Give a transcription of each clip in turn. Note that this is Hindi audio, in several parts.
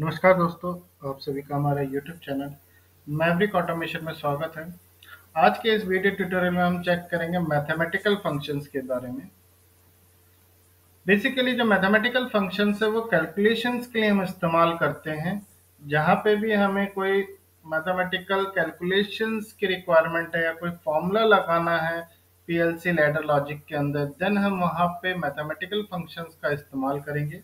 नमस्कार दोस्तों, आप सभी का हमारा YouTube चैनल मैवरिक ऑटोमेशन में स्वागत है। आज के इस वीडियो ट्यूटोरियल में हम चेक करेंगे मैथमेटिकल फंक्शंस के बारे में। बेसिकली जो मैथमेटिकल फंक्शंस है वो कैलकुलेशंस के लिए हम इस्तेमाल करते हैं। जहाँ पे भी हमें कोई मैथमेटिकल कैलकुलेशंस की रिक्वायरमेंट है या कोई फॉर्मूला लगाना है PLC लैडर लॉजिक के अंदर, देन हम वहाँ पे मैथमेटिकल फंक्शंस का इस्तेमाल करेंगे।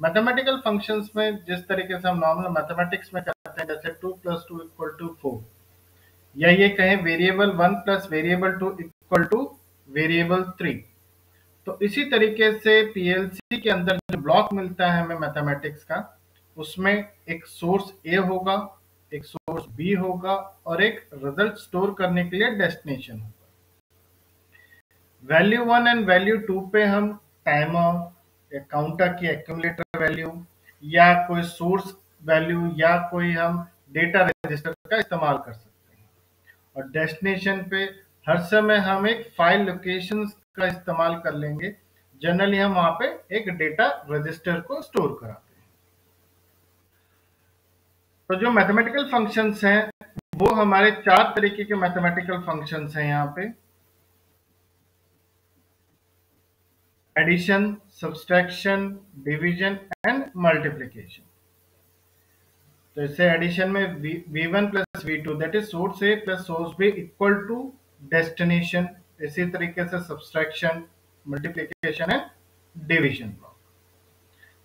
मैथमेटिकल फंक्शंस में जिस तरीके से हम नॉर्मल मैथमेटिक्स में करते हैं, जैसे 2 + 2 = 4 या ये कहें वेरिएबल 1 + वेरिएबल 2 = वेरिएबल 3, तो इसी तरीके से PLC के अंदर जो ब्लॉक मिलता है हमें मैथमेटिक्स का, उसमें एक सोर्स A होगा, एक सोर्स B होगा और एक रिजल्ट स्टोर करने के लिए डेस्टिनेशन होगा। वैल्यू 1 एंड वैल्यू 2 पे हम टाइमर या काउंटर की एक्यूमुलेटर वैल्यू या कोई सोर्स वैल्यू या कोई हम डेटा रजिस्टर का इस्तेमाल कर सकते हैं। और डेस्टिनेशन पे हर समय हम एक फाइल लोकेशन का इस्तेमाल कर लेंगे। जनरली हम वहाँ पे एक डेटा रजिस्टर को स्टोर कराते हैं। तो जो मैथमेटिकल फंक्शंस हैं वो हमारे 4 तरीके के मैथमेटिकल फंक्शंस हैं। यहाँ पे addition, subtraction, division and multiplication. तो इससे एडिशन में V1 + V2 that is source A plus source B equal to destination. इसी तरीके से subtraction, multiplication and division block.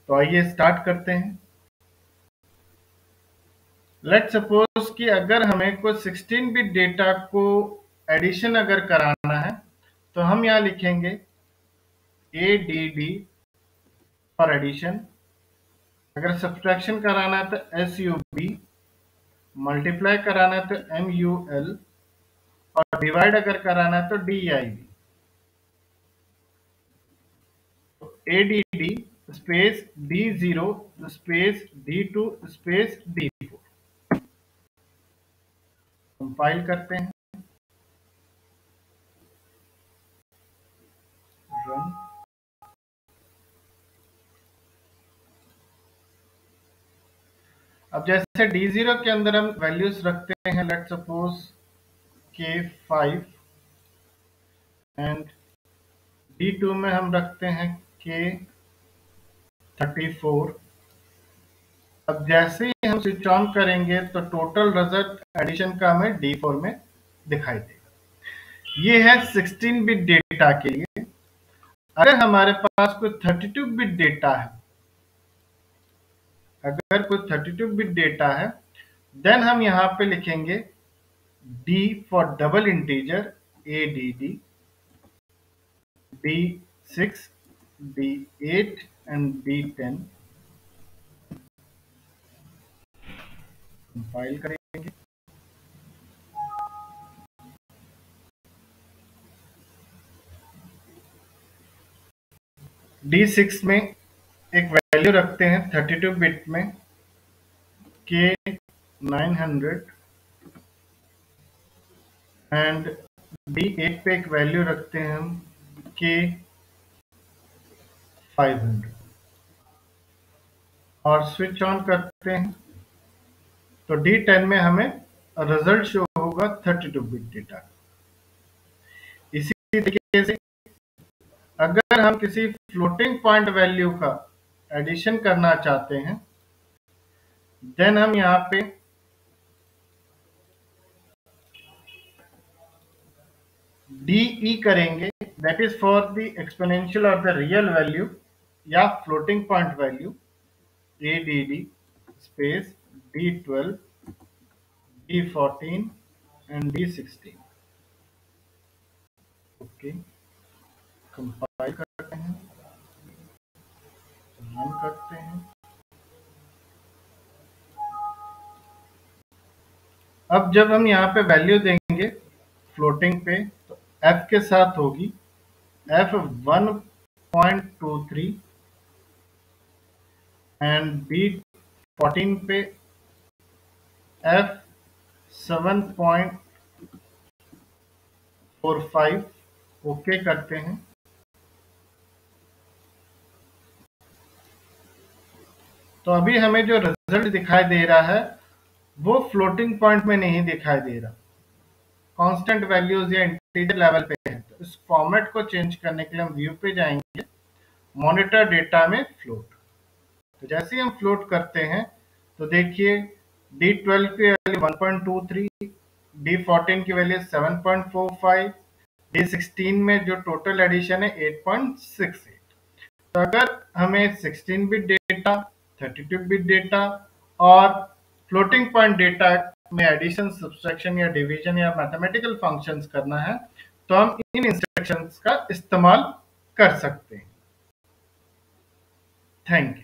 तो आइए स्टार्ट करते हैं। लेट सपोज कि अगर हमें कोई 16-bit डेटा को एडिशन अगर कराना है, तो हम यहाँ लिखेंगे ADD फॉर एडिशन। अगर सब्सट्रैक्शन कराना है तो SUB, मल्टीप्लाई कराना है तो MUL और डिवाइड अगर कराना है तो DIV। ADD space D0 space D2 space D4 compile करते हैं। अब जैसे D0 के अंदर हम वैल्यूज रखते हैं, let suppose K5 and D2 में हम रखते हैं K34। अब जैसे ही हम स्विच ऑन करेंगे तो टोटल रिजल्ट एडिशन का हमें D4 में दिखाई देगा। ये है 16-bit डेटा के लिए। अगर हमारे पास कोई 32-bit डेटा है, अगर कोई 32-bit डेटा है, देन हम यहाँ पे लिखेंगे D for double integer ADD, D6, D8 and D10 compile करेंगे। D6 में एक वैल्यू रखते हैं 32-bit में K900 एंड D8 पे एक वैल्यू रखते हैं हम K500 और स्विच ऑन करते हैं तो D10 में हमें रिजल्ट शो होगा 32-bit डेटा। इसी तरीके से अगर हम किसी फ्लोटिंग पॉइंट वैल्यू का एडिशन करना चाहते हैं, देन हम यहाँ पे DE करेंगे, that is for the exponential और द रियल वैल्यू या floating point value. ADD space D12, D14 and D16। Okay, compile करते हैं, रन करते हैं। अब जब हम यहाँ पे वैल्यू देंगे फ्लोटिंग पे तो F के साथ होगी F1.23 एंड B14 पे F7.45। ओके करते हैं। तो अभी हमें जो रिजल्ट दिखाई दे रहा है वो फ्लोटिंग पॉइंट में नहीं दिखाई दे रहा, कांस्टेंट वैल्यूज या इंटीजर लेवल पे है। तो इस फॉर्मेट को चेंज करने के लिए हम व्यू पे जाएंगे, मॉनिटर डेटा में फ्लोट। तो जैसे ही हम फ्लोट करते हैं तो देखिए D12 की वैल्यू 1.23, D14 की वैल्यू 7.45, D16 में जो टोटल एडिशन है 8.68। तो अगर हमें 16 बिट डेटा, 32 बिट डेटा और फ्लोटिंग पॉइंट डेटा में एडिशन, सब्सट्रैक्शन या डिवीजन या मैथमेटिकल फंक्शंस करना है तो हम इन इंस्ट्रक्शंस का इस्तेमाल कर सकते हैं। Thank you.